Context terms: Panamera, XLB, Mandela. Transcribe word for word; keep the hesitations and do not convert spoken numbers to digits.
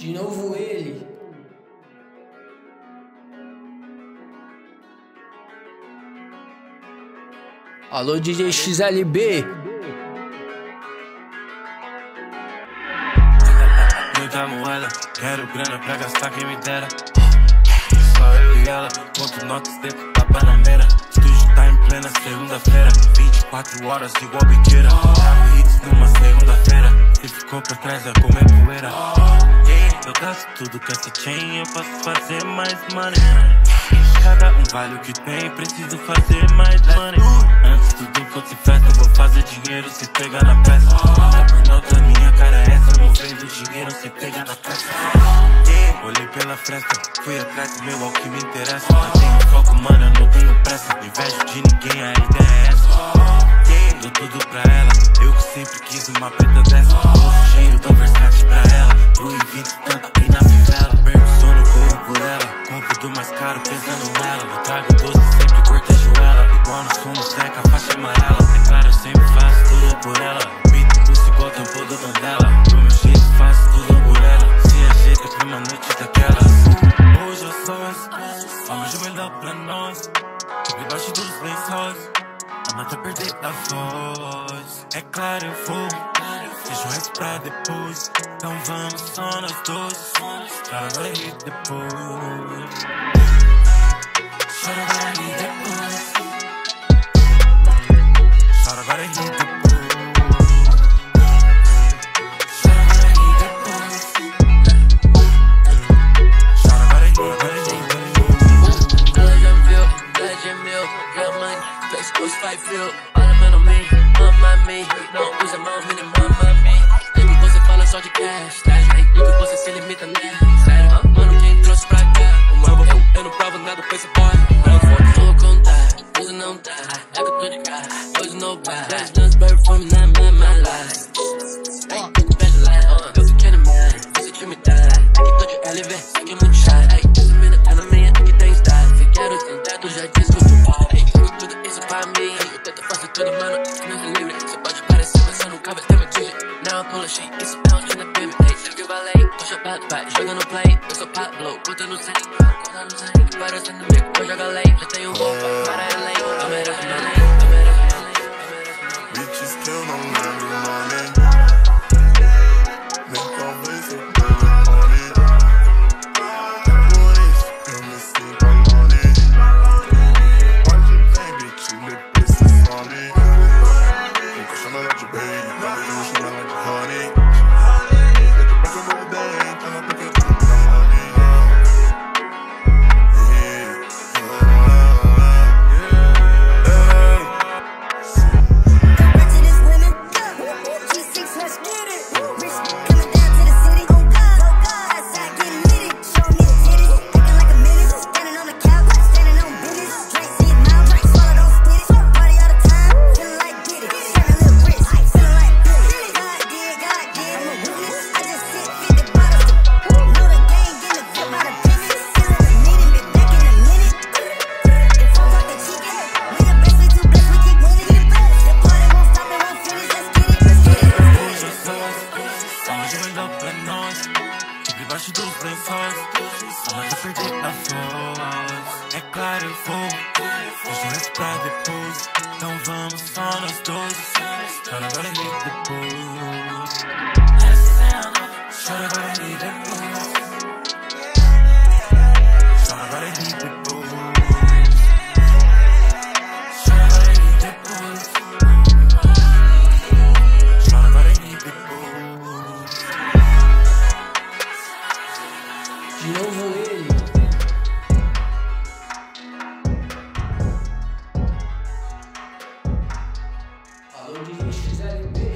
De novo ele. Alô, D J X L B. Muita moeda, quero grana pra gastar quem me dera. Só eu e ela, quanto notas dentro da Panamera. Estúdio tá em plena segunda-feira, vinte e quatro horas igual biqueira. Trago hits numa segunda-feira, se ficou pra trás vai comer poeira. Eu gasto tudo com essa chain, eu posso fazer mais money. Cada um vale o que tem, preciso fazer mais money. Antes tudo fosse festa, vou fazer dinheiro se pegar na peça. A burnout minha cara é essa, movendo dinheiro se pegar na peça. Olhei pela fresta, fui atrás do meu, ao que me interessa. Não tenho foco, mano, eu não tenho pressa. Invejo de ninguém, a ideia é essa. Dou tudo pra ela, eu que sempre quis uma preta dessa. Doce cheiro, dou versátil pra ela. Pensando nela, eu trago doce, sempre cortejo ela. Igual no fumo, seca, faixa amarela. É claro, eu sempre faço tudo por ela. Pinto, pulso igual tampou do Mandela. Do meu jeito, faço tudo por ela. Se ajeita pra uma noite daquelas. Hoje eu sou essa, vamos jubilar pra nós. Debaixo dos lençóis, a mata perder a voz. É claro, eu vou. Deixa o resto pra depois, então vamos só nós dois. Chora aí depois, chora agora e depois, chora agora e depois, chora agora e depois, chora agora e depois. Olha meu, blood é meu, got money, flex goes five feel. Olha mano me, mama me, não usa mãos me nem mama. Só de cash, tá? Tudo você se limita, né? Sério, mano, quem trouxe pra cá? O mano, eu, eu não provo nada pra esse boy. Vou contar, tudo não tá. É que eu tô de cara, hoje não vai. Dance, dance, baby, for me, na my, my life. Ai, tudo bad life. Eu tô querendo mais, você que me dá. É que tô de L V, é que é muito chato. Ai, essa mina tá na minha, que tem style. Se quero tentar, tu já disse que eu sou bom. Ai, tudo, tudo isso pra mim. Eu tento fazer tudo, mano, que não é livre. Você pode parecer, mas eu nunca vou ter mentira. Now I'm full of shit, it's about in the game. Hey, check your ballet, push up out, vai, joga no play. Eu sou Pablo, conta no sangue, conta no sangue. Parecendo meu, eu jogo lei. Já tenho roupa, para a lei. Eu mereço minha lei, eu mereço minha lei. Bitches que eu não lembro o nome, nem talvez eu demore. Por isso eu me sinto lonely. Pode bem, bitch, depois se some. Nunca chama ela de baby, não chama ela de debaixo dos lençóis, a mata perder a voz. É claro, eu vou, deixa o resto pra depois. Então vamos só nós dois, chora agora e depois. Chora agora e depois, chora agora e depois, chora agora e depois, chora agora e depois. De novo ele. Alô, D J X L B.